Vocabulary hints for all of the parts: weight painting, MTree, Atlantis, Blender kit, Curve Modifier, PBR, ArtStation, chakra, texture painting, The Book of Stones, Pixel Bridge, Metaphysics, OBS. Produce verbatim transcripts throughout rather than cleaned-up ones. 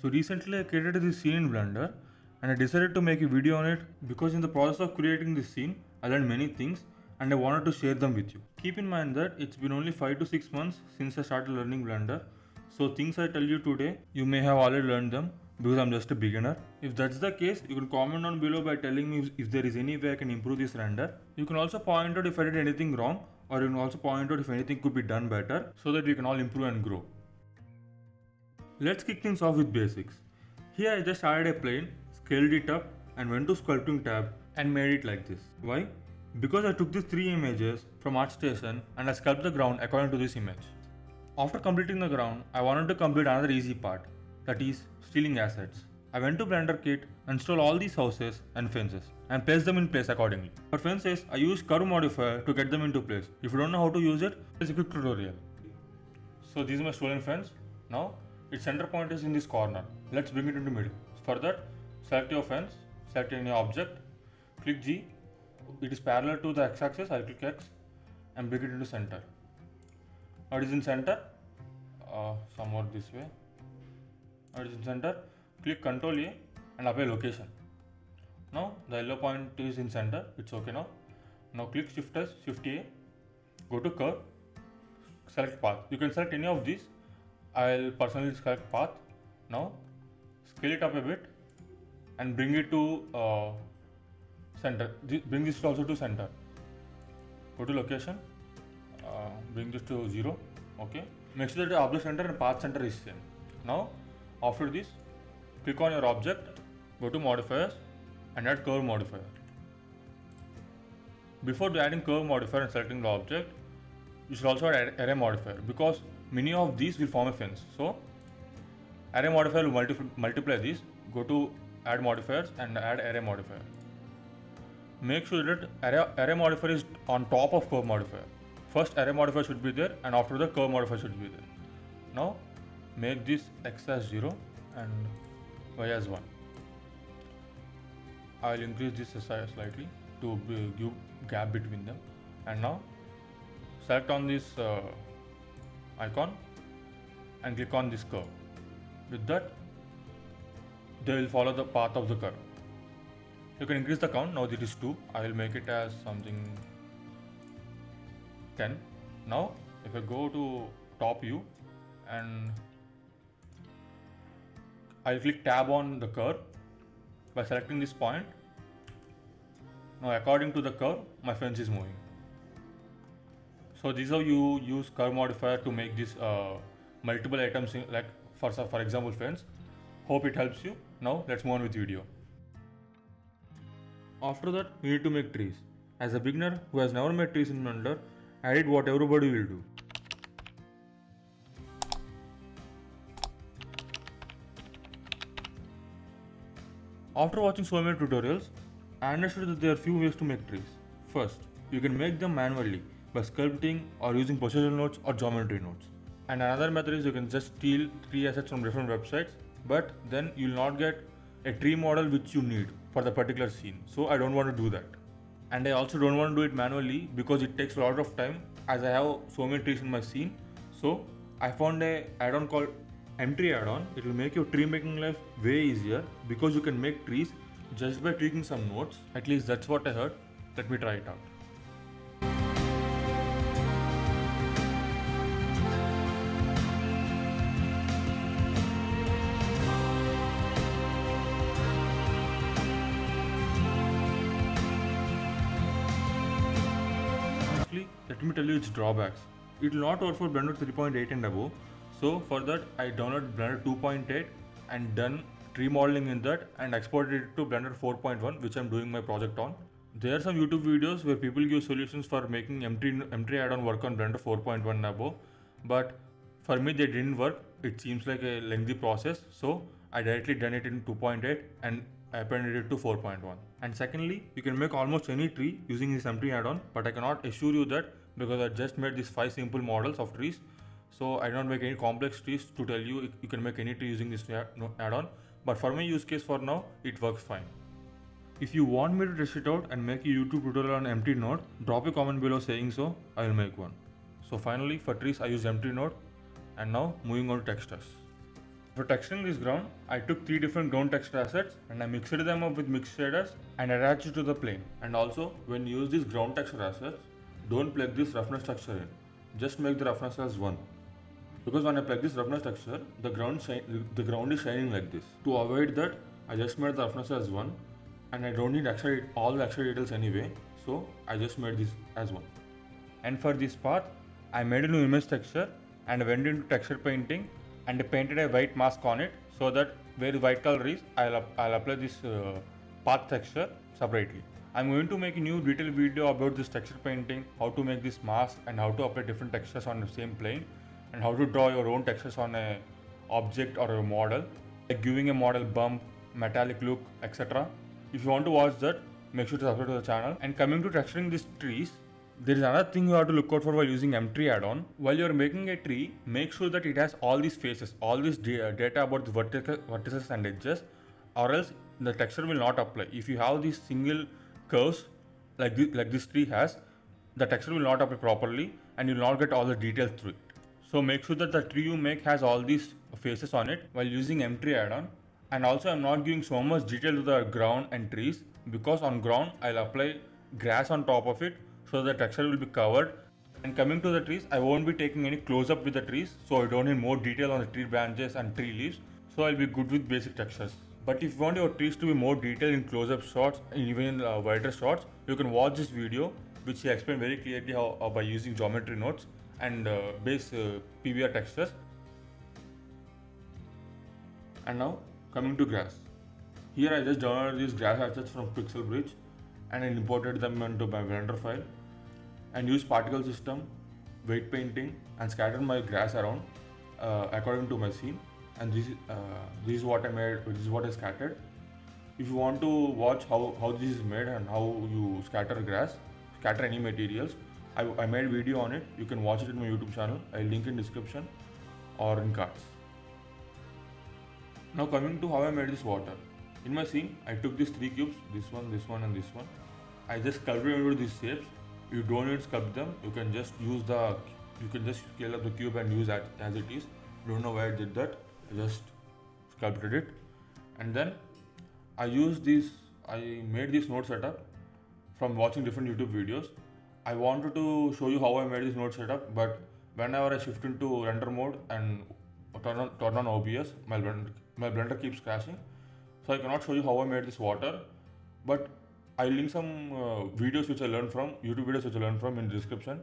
So recently I created this scene in Blender and I decided to make a video on it because in the process of creating this scene I learned many things and I wanted to share them with you. Keep in mind that it's been only five to six months since I started learning Blender, so things I tell you today you may have already learned them because I'm just a beginner. If that's the case, you can comment down below by telling me if there is any way I can improve this render. You can also point out if I did anything wrong, or you can also point out if anything could be done better so that we can all improve and grow. Let's kick things off with basics. Here I just added a plane, scaled it up and went to sculpting tab and made it like this. Why? Because I took these three images from ArtStation and I sculpted the ground according to this image. After completing the ground, I wanted to complete another easy part, that is stealing assets. I went to Blender kit, install all these houses and fences and place them in place accordingly. For fences, I used Curve Modifier to get them into place. If you don't know how to use it, there's a quick tutorial. So this is my stolen fence. Now its center point is in this corner. Let's bring it into middle. For that, select your fence, select any object, click G. It is parallel to the x-axis, I click X and bring it into center. Now it is in center, uh, somewhere this way. It is in center, click Ctrl A and apply location. Now the yellow point is in center, it's okay now. Now click Shift S, Shift A, go to curve, select path. You can select any of these, I'll personally select path. Now scale it up a bit and bring it to uh, center, bring this also to center. Go to location, uh, bring this to zero, okay. Make sure that the object center and path center is same. Now, after this, click on your object, go to modifiers and add curve modifier. Before adding curve modifier and selecting the object, you should also add array modifier because many of these will form a fence. So, array modifier will multi multiply these. Go to add modifiers and add array modifier. Make sure that array, array modifier is on top of curve modifier. First array modifier should be there and after that curve modifier should be there. Now, make this X as zero and Y as one. I will increase this size slightly to give gap between them. And now select on this uh, icon and click on this curve. With that, they will follow the path of the curve. You can increase the count. Now it is two. I will make it as something ten. Now if I go to top view and I'll click tab on the curve by selecting this point. Now according to the curve, my fence is moving. So this is how you use curve modifier to make this uh, multiple items in, like for, for example fence. Hope it helps you. Now let's move on with video. After that, we need to make trees. As a beginner who has never made trees in Blender, I did what everybody will do. After watching so many tutorials, I understood that there are few ways to make trees. First, you can make them manually by sculpting or using position nodes or geometry nodes. And another method is you can just steal tree assets from different websites, but then you will not get a tree model which you need for the particular scene. So I don't want to do that. And I also don't want to do it manually because it takes a lot of time as I have so many trees in my scene. So I found a add-on called M tree add-on. It will make your tree making life way easier because you can make trees just by tweaking some nodes. At least that's what I heard. Let me try it out. Honestly, let me tell you its drawbacks. It will not work for Blender three point eight and above. So for that, I downloaded Blender two point eight and done tree modeling in that and exported it to Blender four point one, which I'm doing my project on. There are some YouTube videos where people give solutions for making M tree add-on work on Blender four point one and above, but for me they didn't work. It seems like a lengthy process, so I directly done it in two point eight and I appended it to four point one. And secondly, you can make almost any tree using this M tree add-on, but I cannot assure you that because I just made these five simple models of trees. So I don't make any complex trees to tell you you can make any tree using this add-on, but for my use case for now, it works fine. If you want me to test it out and make a YouTube tutorial on M tree node, drop a comment below saying so, I will make one. So finally for trees I use M tree node and now moving on to textures. For texturing this ground, I took three different ground texture assets and I mixed them up with mixed shaders and attached it to the plane. And also, when you use these ground texture assets, don't plug this roughness texture in. Just make the roughness as one. Because when I plug this roughness texture, the ground the ground is shining like this. To avoid that, I just made the roughness as one, and I don't need extra all the extra details anyway. So I just made this as one. And for this path, I made a new image texture and went into texture painting and I painted a white mask on it so that where the white color is, I'll, I'll apply this uh, path texture separately. I'm going to make a new detailed video about this texture painting, how to make this mask and how to apply different textures on the same plane and how to draw your own textures on a object or a model, like giving a model bump, metallic look, et cetera. If you want to watch that, make sure to subscribe to the channel. And coming to texturing these trees, there is another thing you have to look out for while using MTree add-on. While you are making a tree, make sure that it has all these faces, all this data about the vertices and edges, or else the texture will not apply. If you have these single curves like this, like this tree has, the texture will not apply properly and you will not get all the details through it. So make sure that the tree you make has all these faces on it while using MTree add-on. And also, I am not giving so much detail to the ground and trees because on ground I will apply grass on top of it, so the texture will be covered. And coming to the trees, I won't be taking any close up with the trees, so I don't need more detail on the tree branches and tree leaves, so I'll be good with basic textures. But if you want your trees to be more detailed in close up shots and even in uh, wider shots, you can watch this video which I explained very clearly how uh, by using geometry nodes and uh, base uh, P B R textures. And now coming to grass, here I just downloaded these grass assets from Pixel Bridge and I imported them into my Blender file and used particle system, weight painting and scattered my grass around uh, according to my scene. And this, uh, this is what I made, this is what I scattered. If you want to watch how, how this is made and how you scatter grass, scatter any materials, I, I made a video on it. You can watch it in my YouTube channel, I'll link in description or in cards. Now coming to how I made this water. In my scene, I took these three cubes, this one, this one and this one. I just sculpted into these shapes. You don't need to sculpt them. You can just use the, you can just scale up the cube and use that as it is. Don't know why I did that. I just sculpted it. And then I used this, I made this node setup from watching different YouTube videos. I wanted to show you how I made this node setup, but whenever I shift into render mode and turn on, turn on O B S, my blender, my blender keeps crashing. So I cannot show you how I made this water, but I link some uh, videos which I learned from, YouTube videos which I learned from in the description.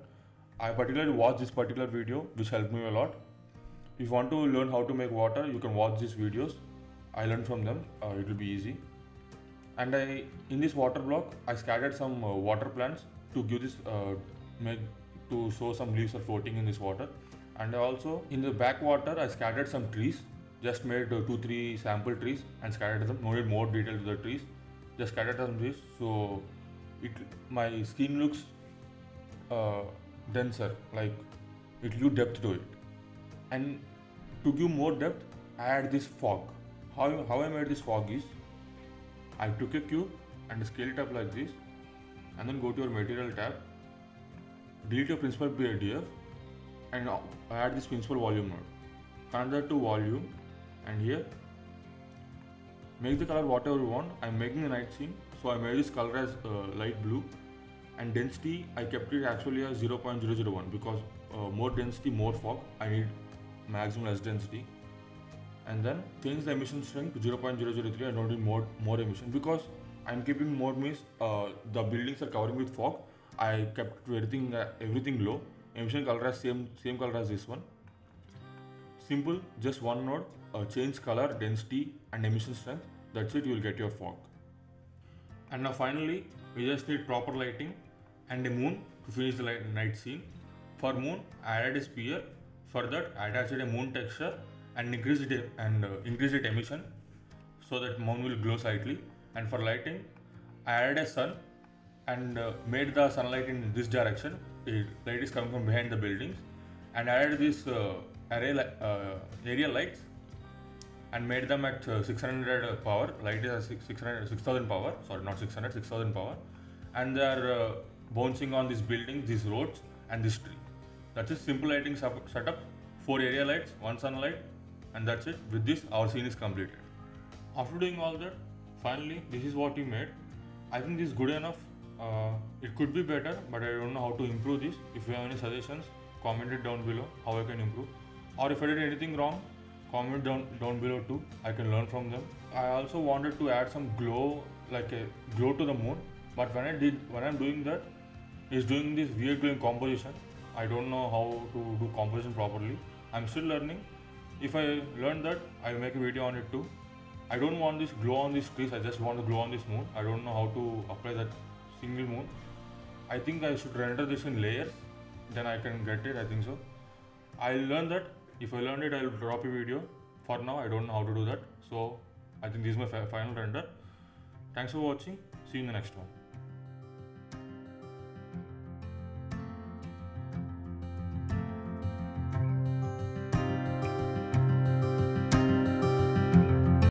I particularly watched this particular video which helped me a lot. If you want to learn how to make water, you can watch these videos. I learned from them, uh, it will be easy. And I, in this water block, I scattered some uh, water plants to give this, uh, make, to show some leaves are floating in this water. And also in the back water, I scattered some trees. Just made uh, two, three sample trees and scattered them. No need more detail to the trees. Just scattered some trees, so it my skin looks uh, denser. Like it gives depth to it. And to give more depth, I add this fog. How how I made this fog is, I took a cube and scale it up like this, and then go to your material tab, delete your principal P D F, and add this principal volume node. Connect that to volume. And here, make the color whatever you want. I'm making a night scene, so I made this color as uh, light blue, and density I kept it actually as zero point zero zero one because uh, more density, more fog. I need maximum less density, and then change the emission strength to zero point zero zero three. I don't need more more emission because I'm keeping more means uh, the buildings are covering with fog. I kept everything uh, everything low. Emission color as same same color as this one. Simple, just one node, uh, change color, density and emission strength, that's it, you will get your fog. And now finally, we just need proper lighting and a moon to finish the light, night scene. For moon, I added a sphere, for that I attached a moon texture and increased it, and, uh, increased it emission so that moon will glow slightly. And for lighting, I added a sun and uh, made the sunlight in this direction, the light is coming from behind the buildings, and I added this uh, array uh, area lights and made them at uh, six hundred power. Light is at six thousand power, sorry, not six hundred, six thousand power, and they are uh, bouncing on this building, these roads and this tree. That's a simple lighting setup, four area lights, one sunlight and that's it. With this, our scene is completed. After doing all that, finally, this is what we made. I think this is good enough. Uh, it could be better, but I don't know how to improve this. If you have any suggestions, comment it down below how I can improve. Or if I did anything wrong, comment down, down below too. I can learn from them. I also wanted to add some glow, like a glow to the moon. But when I did, when I'm doing that, it's doing this weird glowing composition. I don't know how to do composition properly. I'm still learning. If I learn that, I'll make a video on it too. I don't want this glow on these trees. I just want to glow on this moon. I don't know how to apply that single moon. I think I should render this in layers. Then I can get it. I think so. I'll learn that. If I learn it, I'll drop a video. For now, I don't know how to do that. So I think this is my final render. Thanks for watching. See you in the next one.